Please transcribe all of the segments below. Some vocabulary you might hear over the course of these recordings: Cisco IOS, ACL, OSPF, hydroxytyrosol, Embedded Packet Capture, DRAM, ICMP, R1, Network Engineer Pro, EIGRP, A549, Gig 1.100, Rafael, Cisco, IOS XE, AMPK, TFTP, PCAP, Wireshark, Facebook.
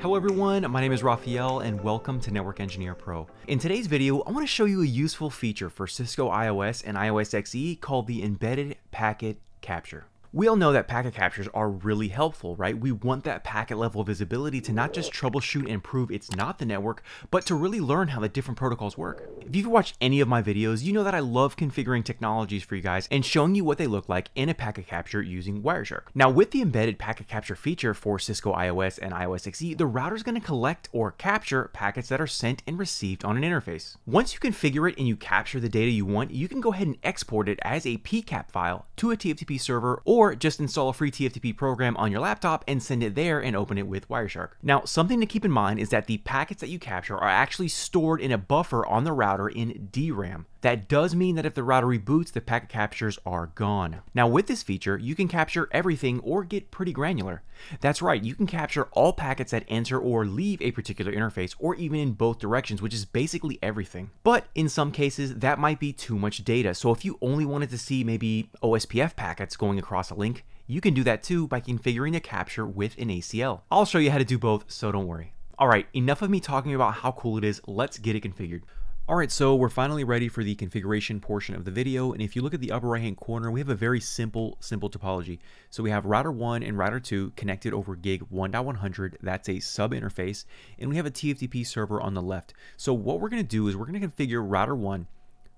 Hello everyone, my name is Rafael and welcome to Network Engineer Pro. In today's video, I want to show you a useful feature for Cisco IOS and IOS XE called the Embedded Packet Capture. We all know that packet captures are really helpful, right? We want that packet level visibility to not just troubleshoot and prove it's not the network, but to really learn how the different protocols work. If you've watched any of my videos, you know that I love configuring technologies for you guys and showing you what they look like in a packet capture using Wireshark. Now with the embedded packet capture feature for Cisco IOS and IOS XE, the router is going to collect or capture packets that are sent and received on an interface. Once you configure it and you capture the data you want, you can go ahead and export it as a PCAP file to a TFTP server, or just install a free TFTP program on your laptop and send it there and open it with Wireshark. Now, something to keep in mind is that the packets that you capture are actually stored in a buffer on the router in DRAM. That does mean that if the router reboots, the packet captures are gone. Now with this feature, you can capture everything or get pretty granular. That's right, you can capture all packets that enter or leave a particular interface, or even in both directions, which is basically everything. But in some cases, that might be too much data. So if you only wanted to see maybe OSPF packets going across a link, you can do that too by configuring the capture with an ACL. I'll show you how to do both, so don't worry. All right, enough of me talking about how cool it is, let's get it configured. Alright, so we're finally ready for the configuration portion of the video, and if you look at the upper right hand corner, we have a very simple topology. So we have router 1 and router 2 connected over Gig 1.100, that's a sub interface, and we have a TFTP server on the left. So what we're going to do is we're going to configure router 1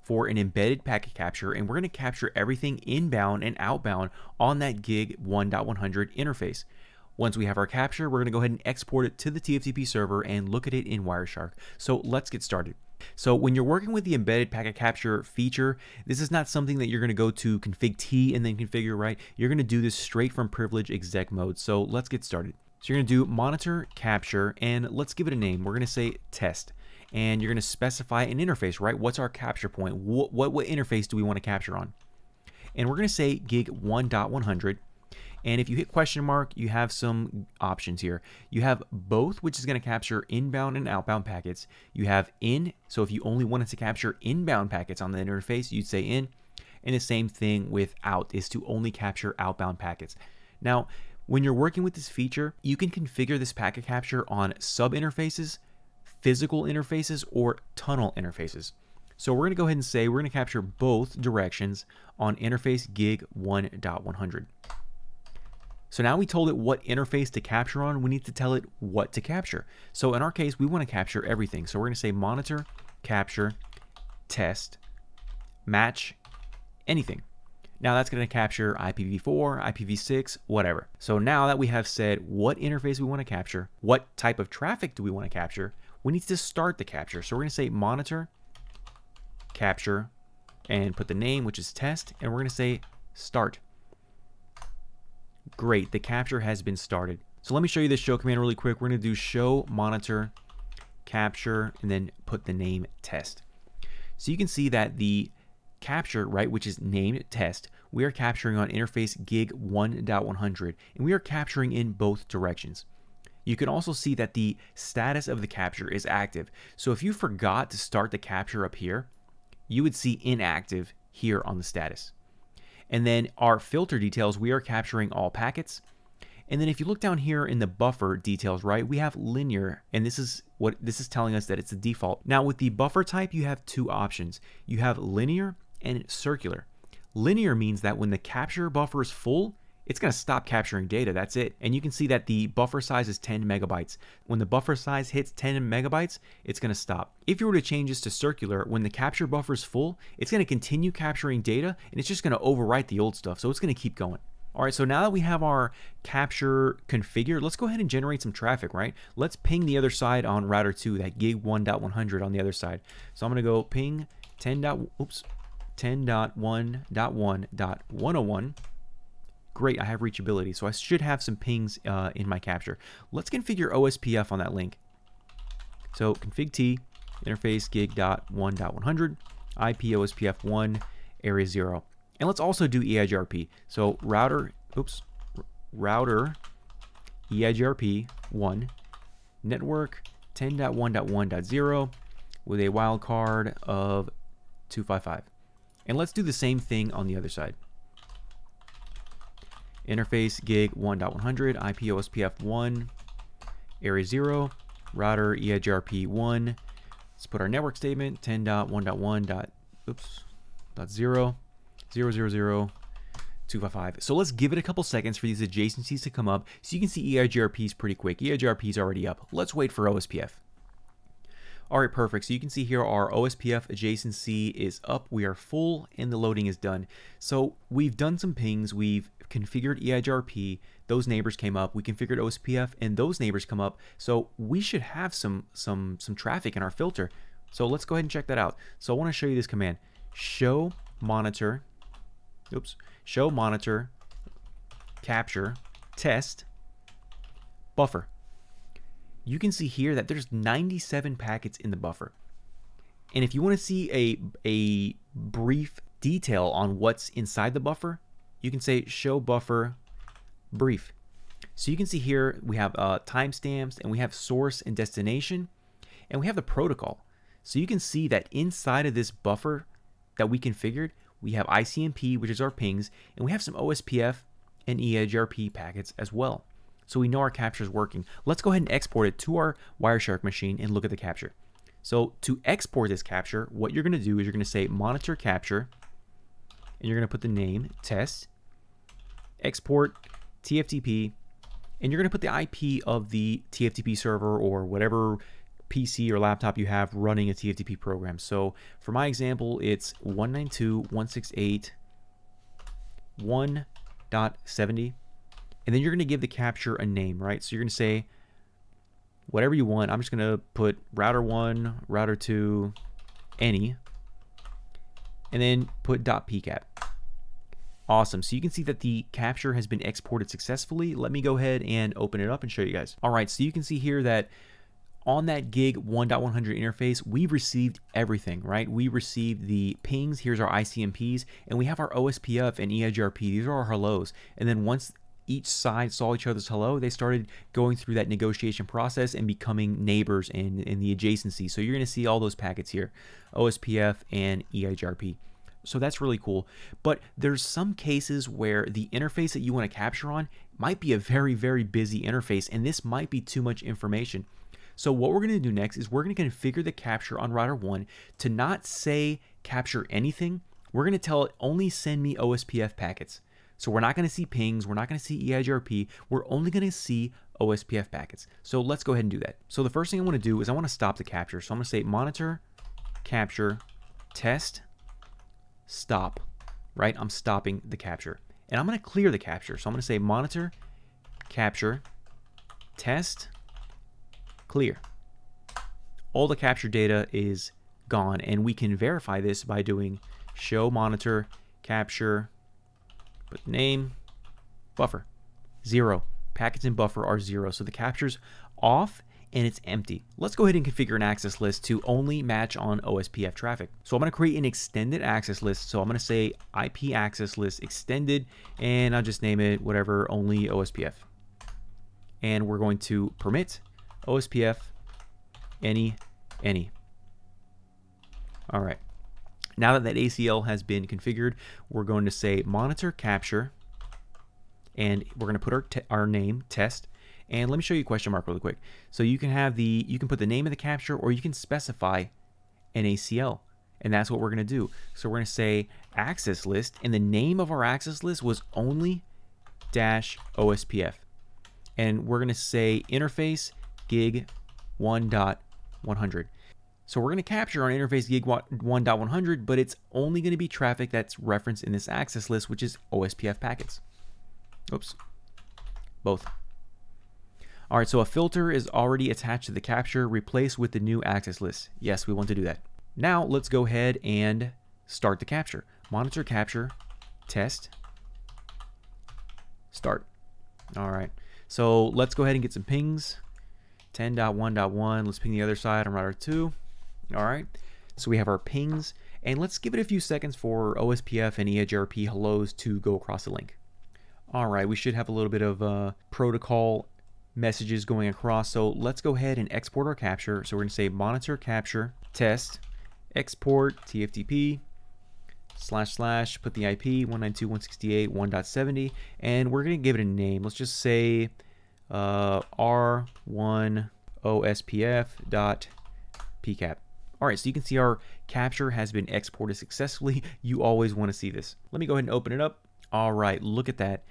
for an embedded packet capture, and we're going to capture everything inbound and outbound on that Gig 1.100 interface. Once we have our capture, we're going to go ahead and export it to the TFTP server and look at it in Wireshark. So let's get started. So when you're working with the embedded packet capture feature, this is not something that you're going to go to config T and then configure, right? You're going to do this straight from privilege exec mode. So let's get started. So you're going to do monitor capture, and let's give it a name. We're going to say test, and you're going to specify an interface, right? What's our capture point? What interface do we want to capture on? And we're going to say Gig 1.100. And if you hit question mark, you have some options here. You have both, which is going to capture inbound and outbound packets. You have in, so if you only wanted to capture inbound packets on the interface, you'd say in. And the same thing with out, is to only capture outbound packets. Now, when you're working with this feature, you can configure this packet capture on sub interfaces, physical interfaces, or tunnel interfaces. So we're going to go ahead and say we're going to capture both directions on interface Gig 1.100. So now we told it what interface to capture on, we need to tell it what to capture. So in our case, we want to capture everything. So we're going to say monitor, capture, test, match, anything. Now that's going to capture IPv4, IPv6, whatever. So now that we have said what interface we want to capture, what type of traffic do we want to capture, we need to start the capture. So we're going to say monitor, capture, and put the name, which is test, and we're going to say start. Great, the capture has been started. So let me show you this show command really quick. We're going to do show monitor capture and then put the name test. So you can see that the capture, right, which is named test, we are capturing on interface Gig 1.100, and we are capturing in both directions. You can also see that the status of the capture is active. So if you forgot to start the capture up here, you would see inactive here on the status. And then our filter details, we are capturing all packets. And then if you look down here in the buffer details, right, we have linear, and this is telling us that it's the default. Now with the buffer type, you have two options. You have linear and circular. Linear means that when the capture buffer is full, it's going to stop capturing data. That's it. And you can see that the buffer size is 10 megabytes. When the buffer size hits 10 megabytes, it's going to stop. If you were to change this to circular, when the capture buffer is full, it's going to continue capturing data, and it's just going to overwrite the old stuff. So it's going to keep going. All right. So now that we have our capture configured, let's go ahead and generate some traffic, right? Let's ping the other side on router 2, that Gig 1.100 on the other side. So I'm going to go ping 10.1.1.101. Great, I have reachability, so I should have some pings in my capture. Let's configure OSPF on that link. So config T, interface gig.1.100, IP OSPF 1, area 0. And let's also do EIGRP. So router EIGRP 1, network 10.1.1.0 with a wildcard of 255. And let's do the same thing on the other side. Interface Gig 1.100, IP OSPF 1, area 0, router EIGRP 1. Let's put our network statement 10.1.1.0.000.255. So let's give it a couple seconds for these adjacencies to come up. So you can see EIGRP is pretty quick. EIGRP is already up. Let's wait for OSPF. All right, perfect. So you can see here our OSPF adjacency is up. We are full and the loading is done. So we've done some pings. We've configured EIGRP. Those neighbors came up. We configured OSPF and those neighbors come up. So we should have some traffic in our filter. So let's go ahead and check that out. So I want to show you this command. Show monitor. Oops. Show monitor capture test buffer. You can see here that there's 97 packets in the buffer. And if you want to see a brief detail on what's inside the buffer, you can say show buffer brief. So you can see here we have timestamps and we have source and destination and we have the protocol. So you can see that inside of this buffer that we configured, we have ICMP, which is our pings, and we have some OSPF and EIGRP packets as well. So we know our capture is working. Let's go ahead and export it to our Wireshark machine and look at the capture. So to export this capture, what you're going to do is you're going to say monitor capture, and you're going to put the name test, export TFTP, and you're going to put the IP of the TFTP server or whatever PC or laptop you have running a TFTP program. So for my example, it's 192.168.1.70. And then you're going to give the capture a name, right? So you're going to say whatever you want. I'm just going to put router 1, router 2, any, and then put .pcap. Awesome. So you can see that the capture has been exported successfully. Let me go ahead and open it up and show you guys. All right. So you can see here that on that Gig 1.100 interface, we received everything, right? We received the pings. Here's our ICMPs, and we have our OSPF and EIGRP. These are our hellos. And then once each side saw each other's hello, they started going through that negotiation process and becoming neighbors in the adjacency. So you're going to see all those packets here, OSPF and EIGRP. So that's really cool. But there's some cases where the interface that you want to capture on might be a very, very busy interface, and this might be too much information. So what we're going to do next is we're going to configure the capture on router 1 to not say capture anything. We're going to tell it only send me OSPF packets. So we're not going to see pings, we're not going to see EIGRP, we're only going to see OSPF packets. So let's go ahead and do that. So the first thing I want to do is I want to stop the capture. So I'm going to say monitor, capture, test, stop, right? I'm stopping the capture. And I'm going to clear the capture. So I'm going to say monitor, capture, test, clear. All the capture data is gone, and we can verify this by doing show monitor, capture, but name, buffer, 0. Packets in buffer are 0. So the capture's off and it's empty. Let's go ahead and configure an access list to only match on OSPF traffic. So I'm going to create an extended access list. So I'm going to say IP access list extended, and I'll just name it whatever, only OSPF. And we're going to permit OSPF, any. All right. Now that ACL has been configured, we're going to say monitor capture, and we're going to put our name test. And let me show you a question mark really quick. So you can have you can put the name of the capture, or you can specify an ACL, and that's what we're going to do. So we're going to say access list, and the name of our access list was only dash OSPF, and we're going to say interface Gig 1.100. So we're going to capture on interface Gig 1.100, but it's only going to be traffic that's referenced in this access list, which is OSPF packets. Oops, both. All right, so a filter is already attached to the capture. Replace with the new access list. Yes, we want to do that. Now let's go ahead and start the capture. Monitor capture, test, start. All right, so let's go ahead and get some pings. 10.1.1, let's ping the other side on router 2. All right, so we have our pings, and let's give it a few seconds for OSPF and EIGRP hellos to go across the link. All right, we should have a little bit of protocol messages going across, so let's go ahead and export our capture. So we're going to say monitor capture test export TFTP // put the IP 192.168.1.70, and we're going to give it a name. Let's just say R1 OSPF.PCAP. All right, so you can see our capture has been exported successfully. You always want to see this. Let me go ahead and open it up. All right, look at that.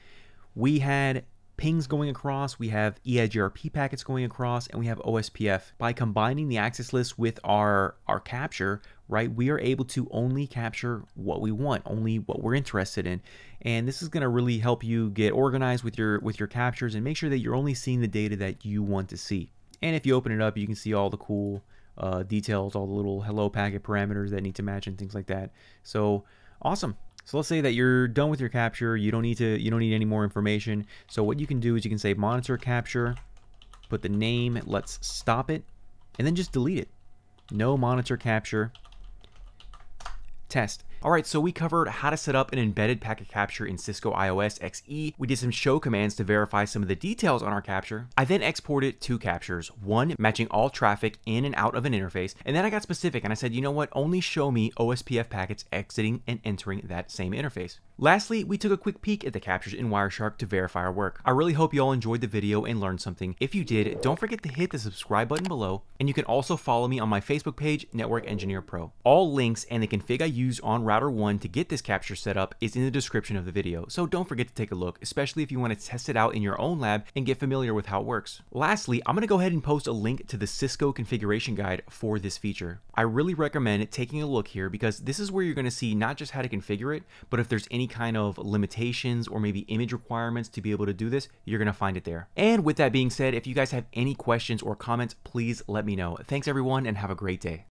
We had pings going across, we have EIGRP packets going across, and we have OSPF. By combining the access list with our capture, right, we are able to only capture what we want, only what we're interested in. And this is gonna really help you get organized with your captures and make sure that you're only seeing the data that you want to see. And if you open it up, you can see all the cool details, all the little hello packet parameters that need to match and things like that. So awesome. So let's say that you're done with your capture, you don't need any more information. So what you can do is you can say monitor capture, put the name, let's stop it, and then just delete it. No monitor capture, test. All right, so we covered how to set up an embedded packet capture in Cisco IOS XE. We did some show commands to verify some of the details on our capture. I then exported two captures, one matching all traffic in and out of an interface, and then I got specific and I said, you know what, only show me OSPF packets exiting and entering that same interface. Lastly, we took a quick peek at the captures in Wireshark to verify our work. I really hope you all enjoyed the video and learned something. If you did, don't forget to hit the subscribe button below, and you can also follow me on my Facebook page, Network Engineer Pro. All links and the config I use on Router 1 to get this capture set up is in the description of the video, so don't forget to take a look, especially if you want to test it out in your own lab and get familiar with how it works. Lastly, I'm going to go ahead and post a link to the Cisco configuration guide for this feature. I really recommend taking a look here because this is where you're going to see not just how to configure it, but if there's any kind of limitations or maybe image requirements to be able to do this, you're going to find it there. And with that being said, if you guys have any questions or comments, please let me know. Thanks everyone and have a great day.